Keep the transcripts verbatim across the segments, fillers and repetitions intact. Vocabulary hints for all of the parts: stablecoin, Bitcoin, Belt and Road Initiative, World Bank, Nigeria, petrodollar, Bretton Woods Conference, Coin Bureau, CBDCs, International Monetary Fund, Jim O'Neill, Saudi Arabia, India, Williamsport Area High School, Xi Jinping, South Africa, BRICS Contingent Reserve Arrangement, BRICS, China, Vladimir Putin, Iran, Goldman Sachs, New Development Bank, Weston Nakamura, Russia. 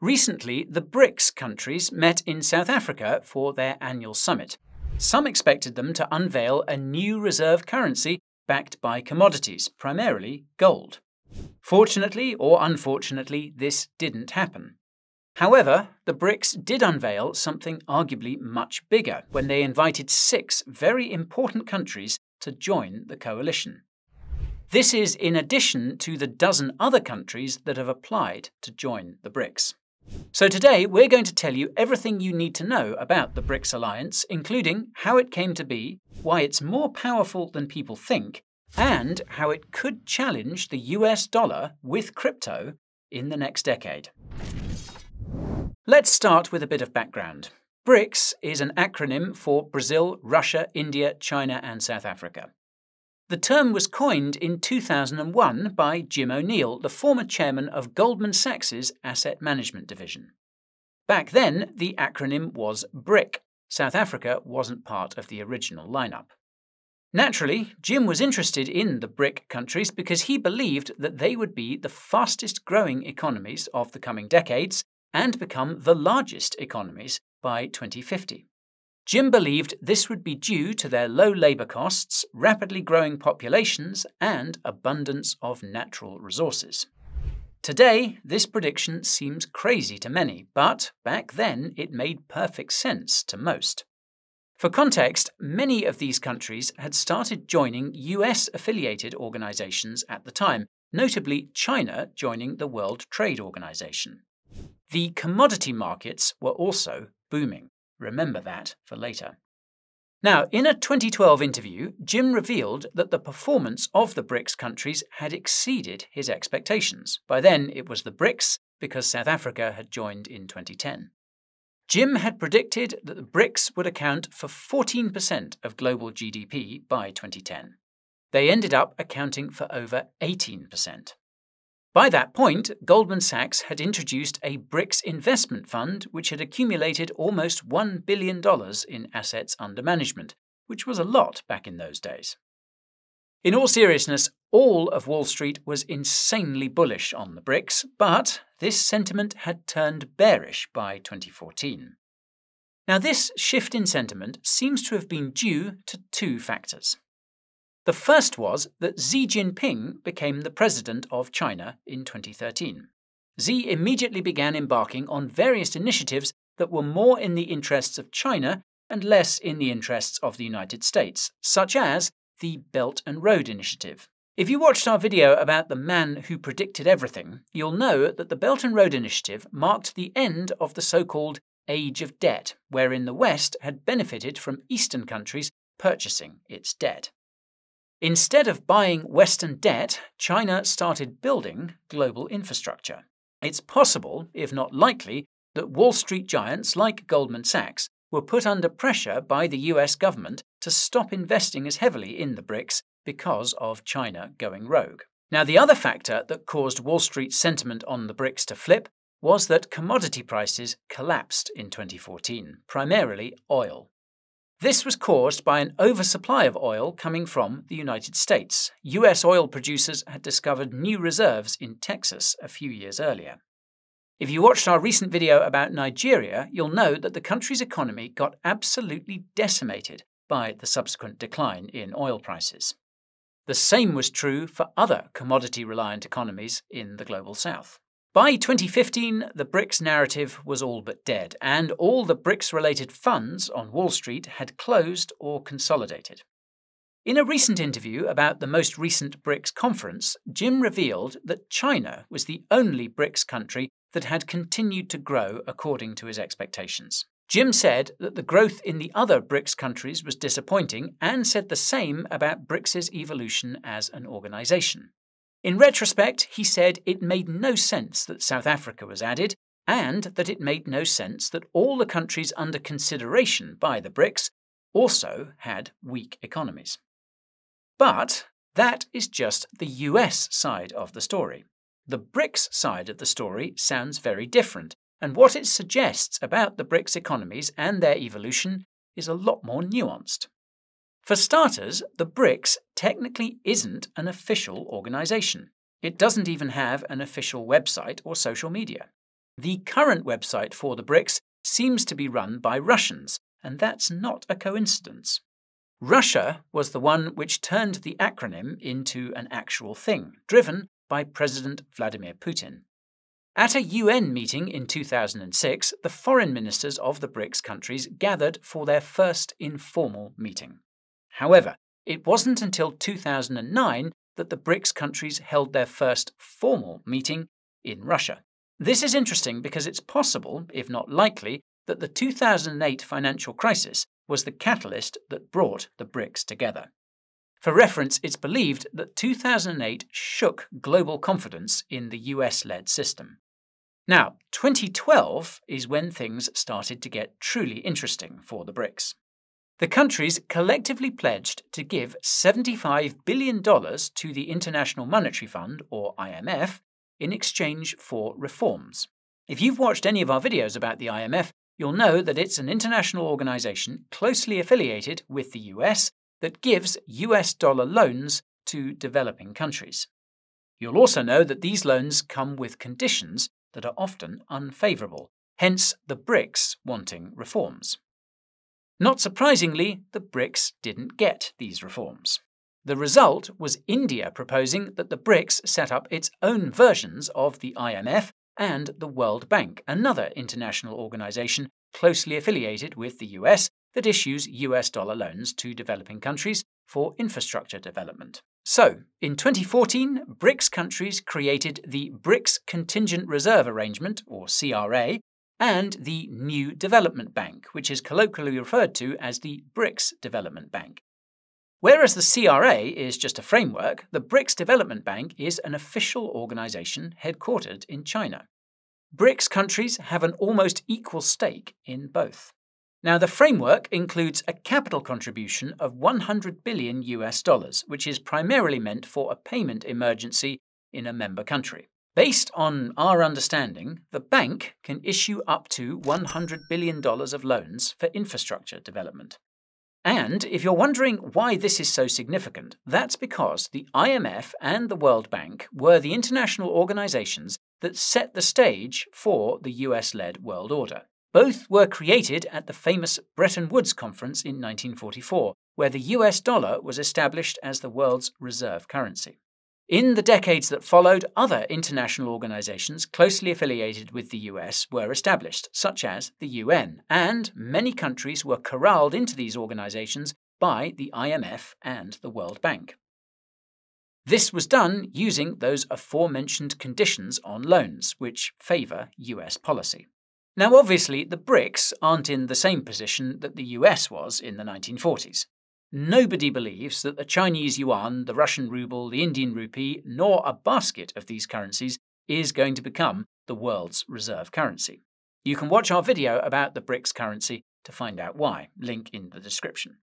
Recently, the BRICS countries met in South Africa for their annual summit. Some expected them to unveil a new reserve currency backed by commodities, primarily gold. Fortunately or unfortunately, this didn't happen. However, the BRICS did unveil something arguably much bigger when they invited six very important countries to join the coalition. This is in addition to the dozen other countries that have applied to join the BRICS. So today we're going to tell you everything you need to know about the BRICS alliance, including how it came to be, why it's more powerful than people think, and how it could challenge the U S dollar with crypto in the next decade. Let's start with a bit of background. BRICS is an acronym for Brazil, Russia, India, China, and South Africa. The term was coined in two thousand one by Jim O'Neill, the former chairman of Goldman Sachs' asset management division. Back then, the acronym was BRIC. South Africa wasn't part of the original lineup. Naturally, Jim was interested in the BRIC countries because he believed that they would be the fastest growing economies of the coming decades and become the largest economies by twenty fifty. Jim believed this would be due to their low labour costs, rapidly growing populations, and abundance of natural resources. Today, this prediction seems crazy to many, but back then it made perfect sense to most. For context, many of these countries had started joining U S-affiliated organisations at the time, notably China joining the World Trade Organization. The commodity markets were also booming. Remember that for later. Now, in a twenty twelve interview, Jim revealed that the performance of the BRICS countries had exceeded his expectations. By then, it was the BRICS, because South Africa had joined in twenty ten. Jim had predicted that the BRICS would account for fourteen percent of global G D P by twenty ten. They ended up accounting for over eighteen percent. By that point, Goldman Sachs had introduced a BRICS investment fund which had accumulated almost one billion dollars in assets under management, which was a lot back in those days. In all seriousness, all of Wall Street was insanely bullish on the BRICS, but this sentiment had turned bearish by twenty fourteen. Now, this shift in sentiment seems to have been due to two factors. The first was that Xi Jinping became the president of China in twenty thirteen. Xi immediately began embarking on various initiatives that were more in the interests of China and less in the interests of the United States, such as the Belt and Road Initiative. If you watched our video about the man who predicted everything, you'll know that the Belt and Road Initiative marked the end of the so-called Age of Debt, wherein the West had benefited from Eastern countries purchasing its debt. Instead of buying Western debt, China started building global infrastructure. It's possible, if not likely, that Wall Street giants like Goldman Sachs were put under pressure by the U S government to stop investing as heavily in the BRICS because of China going rogue. Now, the other factor that caused Wall Street's sentiment on the BRICS to flip was that commodity prices collapsed in twenty fourteen, primarily oil. This was caused by an oversupply of oil coming from the United States. U S oil producers had discovered new reserves in Texas a few years earlier. If you watched our recent video about Nigeria, you'll know that the country's economy got absolutely decimated by the subsequent decline in oil prices. The same was true for other commodity-reliant economies in the Global South. By twenty fifteen, the BRICS narrative was all but dead, and all the BRICS-related funds on Wall Street had closed or consolidated. In a recent interview about the most recent BRICS conference, Jim revealed that China was the only BRICS country that had continued to grow according to his expectations. Jim said that the growth in the other BRICS countries was disappointing and said the same about BRICS's evolution as an organisation. In retrospect, he said it made no sense that South Africa was added and that it made no sense that all the countries under consideration by the BRICS also had weak economies. But that is just the U S side of the story. The BRICS side of the story sounds very different, and what it suggests about the BRICS economies and their evolution is a lot more nuanced. For starters, the BRICS technically isn't an official organisation. It doesn't even have an official website or social media. The current website for the BRICS seems to be run by Russians, and that's not a coincidence. Russia was the one which turned the acronym into an actual thing, driven by President Vladimir Putin. At a U N meeting in two thousand six, the foreign ministers of the BRICS countries gathered for their first informal meeting. However, it wasn't until two thousand nine that the BRICS countries held their first formal meeting in Russia. This is interesting because it's possible, if not likely, that the two thousand eight financial crisis was the catalyst that brought the BRICS together. For reference, it's believed that two thousand eight shook global confidence in the U S-led system. Now, twenty twelve is when things started to get truly interesting for the BRICS. The countries collectively pledged to give seventy-five billion dollars to the International Monetary Fund, or I M F, in exchange for reforms. If you've watched any of our videos about the I M F, you'll know that it's an international organization closely affiliated with the U S that gives U S dollar loans to developing countries. You'll also know that these loans come with conditions that are often unfavorable, hence the BRICS wanting reforms. Not surprisingly, the BRICS didn't get these reforms. The result was India proposing that the BRICS set up its own versions of the I M F and the World Bank, another international organization closely affiliated with the U S that issues U S dollar loans to developing countries for infrastructure development. So, in twenty fourteen, BRICS countries created the BRICS Contingent Reserve Arrangement, or C R A, and the New Development Bank, which is colloquially referred to as the BRICS Development Bank. Whereas the C R A is just a framework, the BRICS Development Bank is an official organization headquartered in China. BRICS countries have an almost equal stake in both. Now, the framework includes a capital contribution of one hundred billion U S dollars, which is primarily meant for a payment emergency in a member country. Based on our understanding, the bank can issue up to one hundred billion dollars of loans for infrastructure development. And if you're wondering why this is so significant, that's because the I M F and the World Bank were the international organizations that set the stage for the U S-led world order. Both were created at the famous Bretton Woods Conference in nineteen forty-four, where the U S dollar was established as the world's reserve currency. In the decades that followed, other international organizations closely affiliated with the U S were established, such as the U N, and many countries were corralled into these organizations by the I M F and the World Bank. This was done using those aforementioned conditions on loans, which favor U S policy. Now, obviously, the BRICS aren't in the same position that the U S was in the nineteen forties. Nobody believes that the Chinese yuan, the Russian ruble, the Indian rupee, nor a basket of these currencies is going to become the world's reserve currency. You can watch our video about the BRICS currency to find out why, link in the description.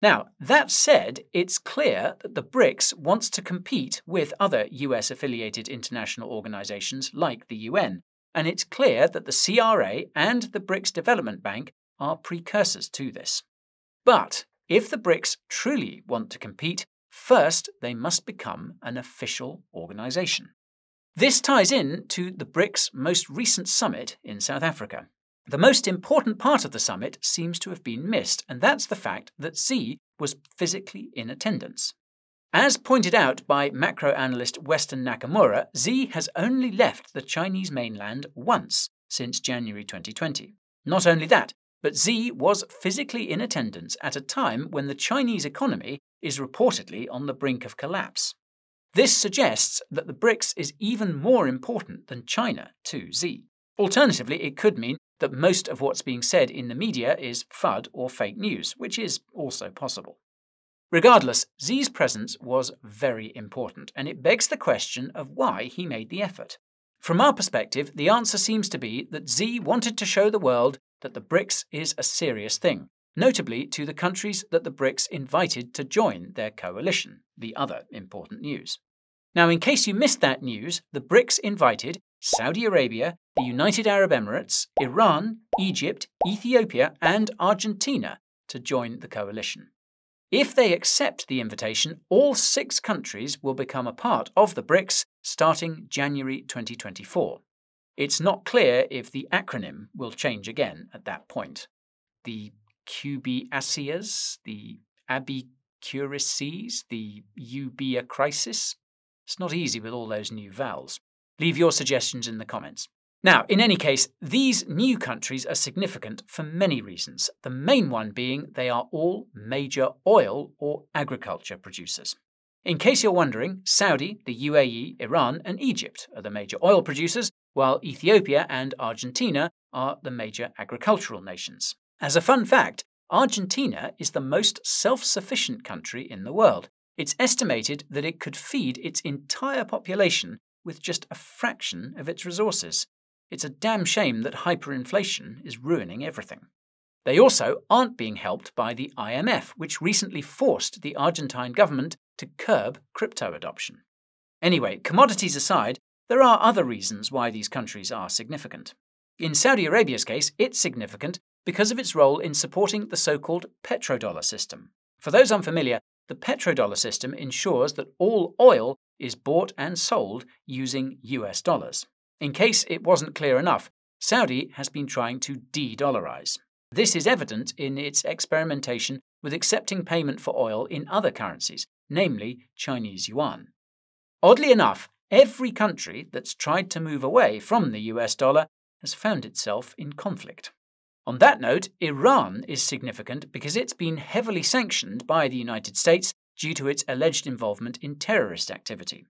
Now, that said, it's clear that the BRICS wants to compete with other U S-affiliated international organizations like the U N, and it's clear that the C R A and the BRICS Development Bank are precursors to this. But if the BRICS truly want to compete, first they must become an official organization. This ties in to the BRICS' most recent summit in South Africa. The most important part of the summit seems to have been missed, and that's the fact that Xi was physically in attendance. As pointed out by macro analyst Weston Nakamura, Xi has only left the Chinese mainland once since January twenty twenty. Not only that, but Xi was physically in attendance at a time when the Chinese economy is reportedly on the brink of collapse. This suggests that the BRICS is even more important than China to Xi. Alternatively, it could mean that most of what's being said in the media is F U D or fake news, which is also possible. Regardless, Xi's presence was very important, and it begs the question of why he made the effort. From our perspective, the answer seems to be that Xi wanted to show the world that the BRICS is a serious thing, notably to the countries that the BRICS invited to join their coalition, the other important news. Now, in case you missed that news, the BRICS invited Saudi Arabia, the United Arab Emirates, Iran, Egypt, Ethiopia, and Argentina to join the coalition. If they accept the invitation, all six countries will become a part of the BRICS starting January twenty twenty-four. It's not clear if the acronym will change again at that point. The Q B A C As, the Abicurices, the Ubia crisis. It's not easy with all those new vowels. Leave your suggestions in the comments. Now, in any case, these new countries are significant for many reasons, the main one being they are all major oil or agriculture producers. In case you're wondering, Saudi, the U A E, Iran and Egypt are the major oil producers, while Ethiopia and Argentina are the major agricultural nations. As a fun fact, Argentina is the most self-sufficient country in the world. It's estimated that it could feed its entire population with just a fraction of its resources. It's a damn shame that hyperinflation is ruining everything. They also aren't being helped by the I M F, which recently forced the Argentine government to curb crypto adoption. Anyway, commodities aside, there are other reasons why these countries are significant. In Saudi Arabia's case, it's significant because of its role in supporting the so-called petrodollar system. For those unfamiliar, the petrodollar system ensures that all oil is bought and sold using U S dollars. In case it wasn't clear enough, Saudi has been trying to de-dollarize. This is evident in its experimentation with accepting payment for oil in other currencies, namely Chinese yuan. Oddly enough, every country that's tried to move away from the U S dollar has found itself in conflict. On that note, Iran is significant because it's been heavily sanctioned by the United States due to its alleged involvement in terrorist activity.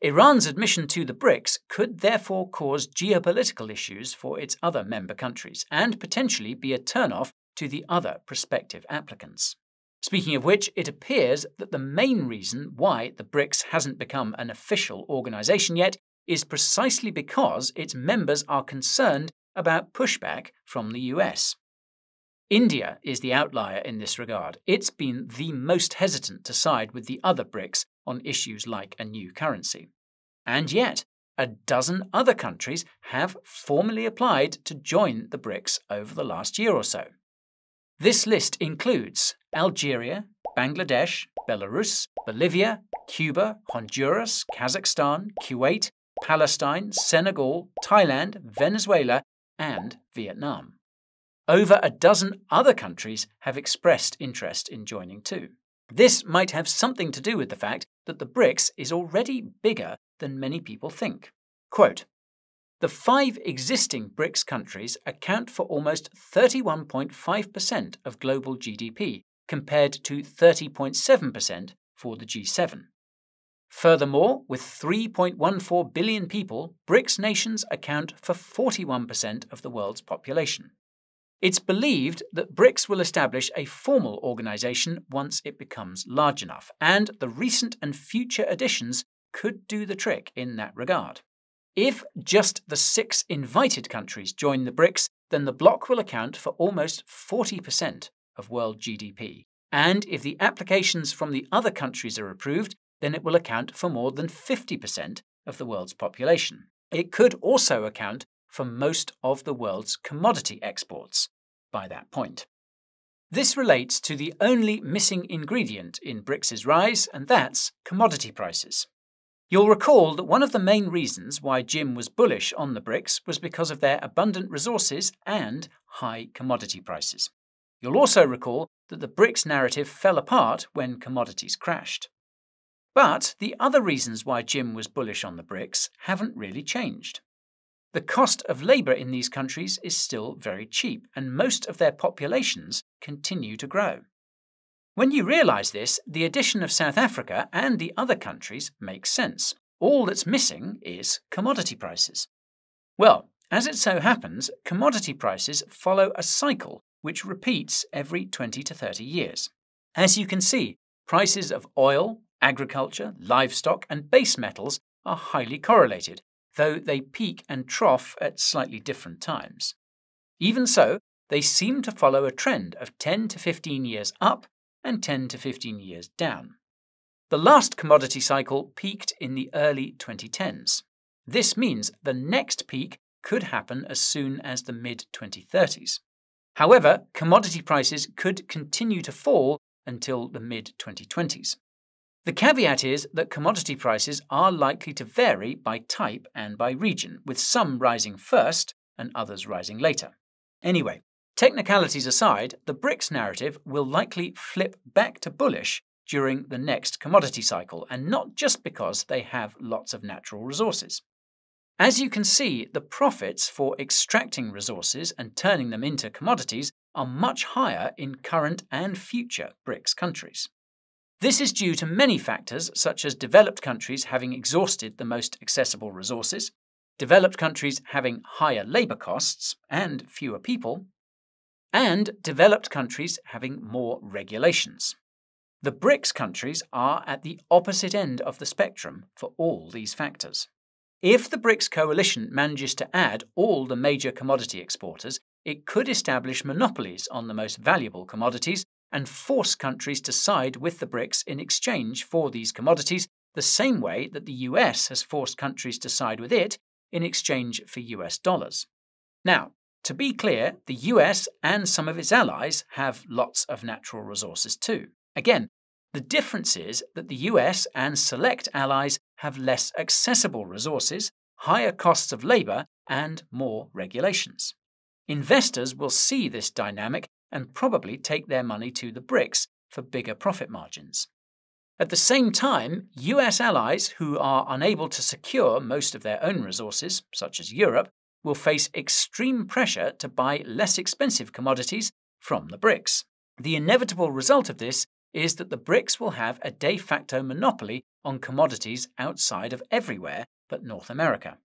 Iran's admission to the BRICS could therefore cause geopolitical issues for its other member countries and potentially be a turn-off to the other prospective applicants. Speaking of which, it appears that the main reason why the BRICS hasn't become an official organisation yet is precisely because its members are concerned about pushback from the U S. India is the outlier in this regard. It's been the most hesitant to side with the other BRICS on issues like a new currency. And yet, a dozen other countries have formally applied to join the BRICS over the last year or so. This list includes Algeria, Bangladesh, Belarus, Bolivia, Cuba, Honduras, Kazakhstan, Kuwait, Palestine, Senegal, Thailand, Venezuela, and Vietnam. Over a dozen other countries have expressed interest in joining too. This might have something to do with the fact that the BRICS is already bigger than many people think. Quote, "The five existing BRICS countries account for almost thirty-one point five percent of global G D P, compared to thirty point seven percent for the G seven. Furthermore, with three point one four billion people, BRICS nations account for forty-one percent of the world's population. It's believed that BRICS will establish a formal organisation once it becomes large enough, and the recent and future additions could do the trick in that regard. If just the six invited countries join the BRICS, then the bloc will account for almost forty percent of world G D P, and if the applications from the other countries are approved, then it will account for more than fifty percent of the world's population. It could also account for most of the world's commodity exports by that point." This relates to the only missing ingredient in BRICS's rise, and that's commodity prices. You'll recall that one of the main reasons why Jim was bullish on the BRICS was because of their abundant resources and high commodity prices. You'll also recall that the BRICS narrative fell apart when commodities crashed. But the other reasons why Jim was bullish on the BRICS haven't really changed. The cost of labour in these countries is still very cheap, and most of their populations continue to grow. When you realise this, the addition of South Africa and the other countries makes sense. All that's missing is commodity prices. Well, as it so happens, commodity prices follow a cycle which repeats every twenty to thirty years. As you can see, prices of oil, agriculture, livestock and base metals are highly correlated, though they peak and trough at slightly different times. Even so, they seem to follow a trend of ten to fifteen years up and ten to fifteen years down. The last commodity cycle peaked in the early twenty tens. This means the next peak could happen as soon as the mid twenty thirties. However, commodity prices could continue to fall until the mid twenty twenties. The caveat is that commodity prices are likely to vary by type and by region, with some rising first and others rising later. Anyway, technicalities aside, the BRICS narrative will likely flip back to bullish during the next commodity cycle, and not just because they have lots of natural resources. As you can see, the profits for extracting resources and turning them into commodities are much higher in current and future BRICS countries. This is due to many factors, such as developed countries having exhausted the most accessible resources, developed countries having higher labour costs and fewer people, and developed countries having more regulations. The BRICS countries are at the opposite end of the spectrum for all these factors. If the BRICS coalition manages to add all the major commodity exporters, it could establish monopolies on the most valuable commodities and force countries to side with the BRICS in exchange for these commodities, the same way that the U S has forced countries to side with it in exchange for U S dollars. Now, to be clear, the U S and some of its allies have lots of natural resources too. Again, the difference is that the U S and select allies have less accessible resources, higher costs of labour, and more regulations. Investors will see this dynamic and probably take their money to the BRICS for bigger profit margins. At the same time, U S allies who are unable to secure most of their own resources, such as Europe, will face extreme pressure to buy less expensive commodities from the BRICS. The inevitable result of this is that the BRICS will have a de facto monopoly on commodities outside of everywhere but North America.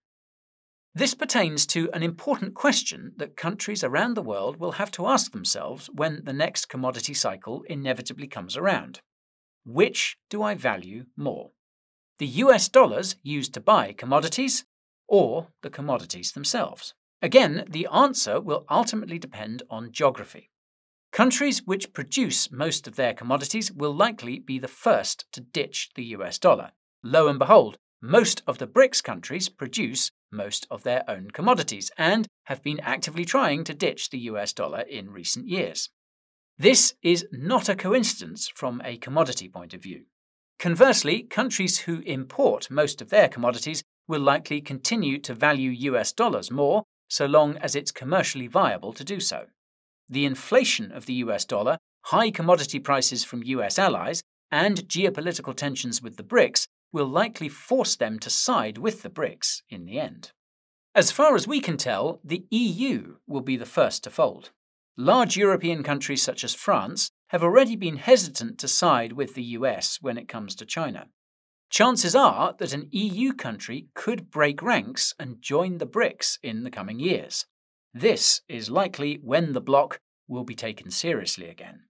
This pertains to an important question that countries around the world will have to ask themselves when the next commodity cycle inevitably comes around. Which do I value more? The U S dollars used to buy commodities or the commodities themselves? Again, the answer will ultimately depend on geography. Countries which produce most of their commodities will likely be the first to ditch the U S dollar. Lo and behold, most of the BRICS countries produce most of their own commodities and have been actively trying to ditch the U S dollar in recent years. This is not a coincidence from a commodity point of view. Conversely, countries who import most of their commodities will likely continue to value U S dollars more so long as it's commercially viable to do so. The inflation of the U S dollar, high commodity prices from U S allies, and geopolitical tensions with the BRICS will likely force them to side with the BRICS in the end. As far as we can tell, the E U will be the first to fold. Large European countries such as France have already been hesitant to side with the U S when it comes to China. Chances are that an E U country could break ranks and join the BRICS in the coming years. This is likely when the bloc will be taken seriously again.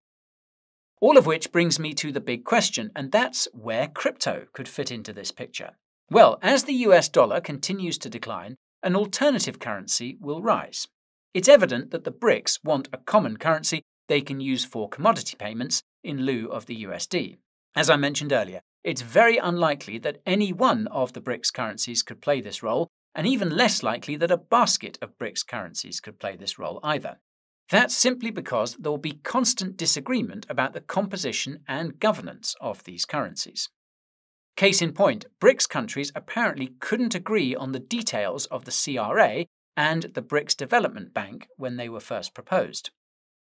All of which brings me to the big question, and that's where crypto could fit into this picture. Well, as the U S dollar continues to decline, an alternative currency will rise. It's evident that the BRICS want a common currency they can use for commodity payments in lieu of the U S D. As I mentioned earlier, it's very unlikely that any one of the BRICS currencies could play this role, and even less likely that a basket of BRICS currencies could play this role either. That's simply because there will be constant disagreement about the composition and governance of these currencies. Case in point, BRICS countries apparently couldn't agree on the details of the C R A and the BRICS Development Bank when they were first proposed.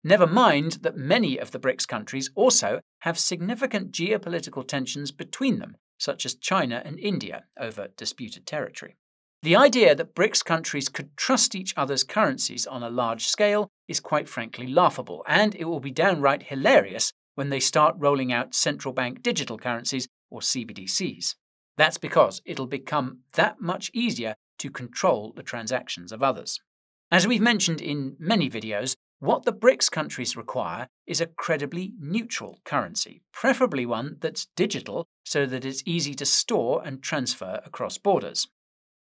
Never mind that many of the BRICS countries also have significant geopolitical tensions between them, such as China and India over disputed territory. The idea that BRICS countries could trust each other's currencies on a large scale is quite frankly laughable, and it will be downright hilarious when they start rolling out central bank digital currencies, or C B D Cs. That's because it'll become that much easier to control the transactions of others. As we've mentioned in many videos, what the BRICS countries require is a credibly neutral currency, preferably one that's digital so that it's easy to store and transfer across borders.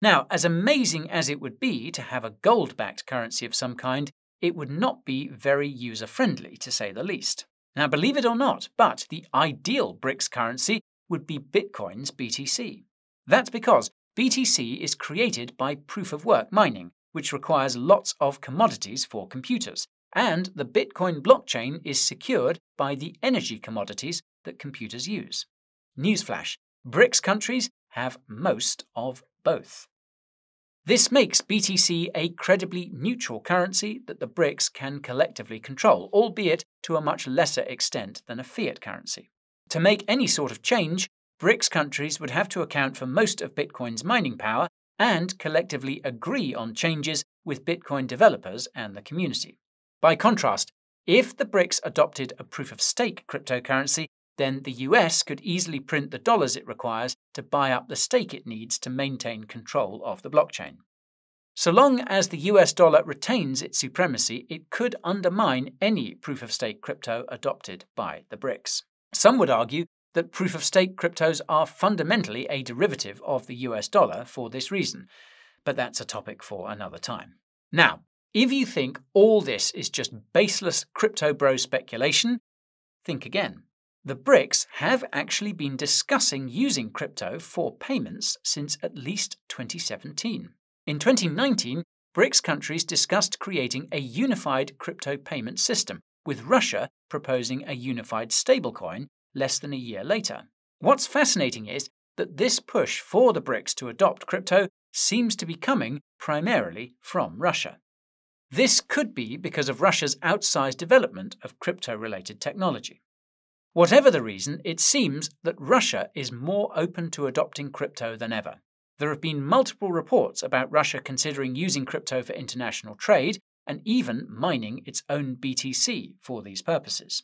Now, as amazing as it would be to have a gold-backed currency of some kind, it would not be very user-friendly, to say the least. Now, believe it or not, but the ideal BRICS currency would be Bitcoin's B T C. That's because B T C is created by proof-of-work mining, which requires lots of commodities for computers, and the Bitcoin blockchain is secured by the energy commodities that computers use. Newsflash, BRICS countries have most of both. This makes B T C a credibly neutral currency that the BRICS can collectively control, albeit to a much lesser extent than a fiat currency. To make any sort of change, BRICS countries would have to account for most of Bitcoin's mining power and collectively agree on changes with Bitcoin developers and the community. By contrast, if the BRICS adopted a proof-of-stake cryptocurrency, then the U S could easily print the dollars it requires to buy up the stake it needs to maintain control of the blockchain. So long as the U S dollar retains its supremacy, it could undermine any proof-of-stake crypto adopted by the BRICS. Some would argue that proof-of-stake cryptos are fundamentally a derivative of the U S dollar for this reason, but that's a topic for another time. Now, if you think all this is just baseless crypto bro speculation, think again. The BRICS have actually been discussing using crypto for payments since at least twenty seventeen. In twenty nineteen, BRICS countries discussed creating a unified crypto payment system, with Russia proposing a unified stablecoin less than a year later. What's fascinating is that this push for the BRICS to adopt crypto seems to be coming primarily from Russia. This could be because of Russia's outsized development of crypto-related technology. Whatever the reason, it seems that Russia is more open to adopting crypto than ever. There have been multiple reports about Russia considering using crypto for international trade and even mining its own B T C for these purposes.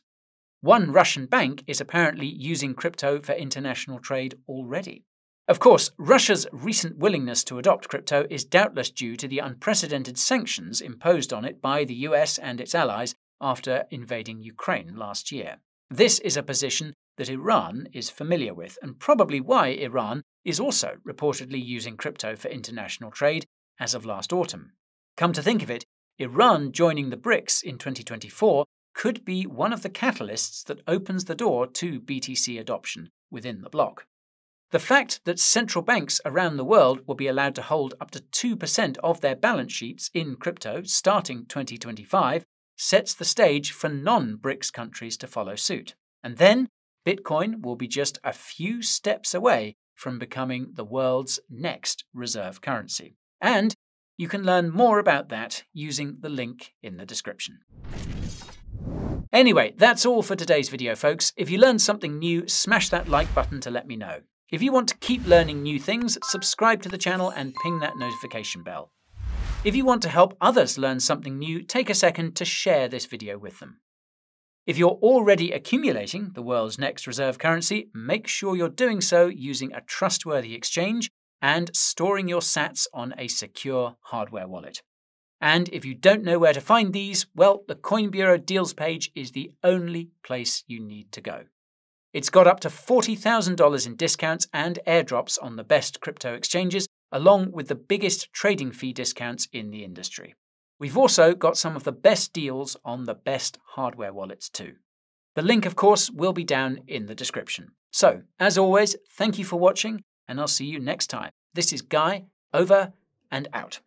One Russian bank is apparently using crypto for international trade already. Of course, Russia's recent willingness to adopt crypto is doubtless due to the unprecedented sanctions imposed on it by the U S and its allies after invading Ukraine last year. This is a position that Iran is familiar with, and probably why Iran is also reportedly using crypto for international trade as of last autumn. Come to think of it, Iran joining the BRICS in twenty twenty-four could be one of the catalysts that opens the door to B T C adoption within the bloc. The fact that central banks around the world will be allowed to hold up to two percent of their balance sheets in crypto starting twenty twenty-five sets the stage for non-BRICS countries to follow suit. And then Bitcoin will be just a few steps away from becoming the world's next reserve currency. And you can learn more about that using the link in the description. Anyway, that's all for today's video, folks. If you learned something new, smash that like button to let me know. If you want to keep learning new things, subscribe to the channel and ping that notification bell. If you want to help others learn something new, take a second to share this video with them. If you're already accumulating the world's next reserve currency, make sure you're doing so using a trustworthy exchange and storing your sats on a secure hardware wallet. And if you don't know where to find these, well, the Coin Bureau deals page is the only place you need to go. It's got up to forty thousand dollars in discounts and airdrops on the best crypto exchanges, along with the biggest trading fee discounts in the industry. We've also got some of the best deals on the best hardware wallets too. The link, of course, will be down in the description. So, as always, thank you for watching, and I'll see you next time. This is Guy, over and out.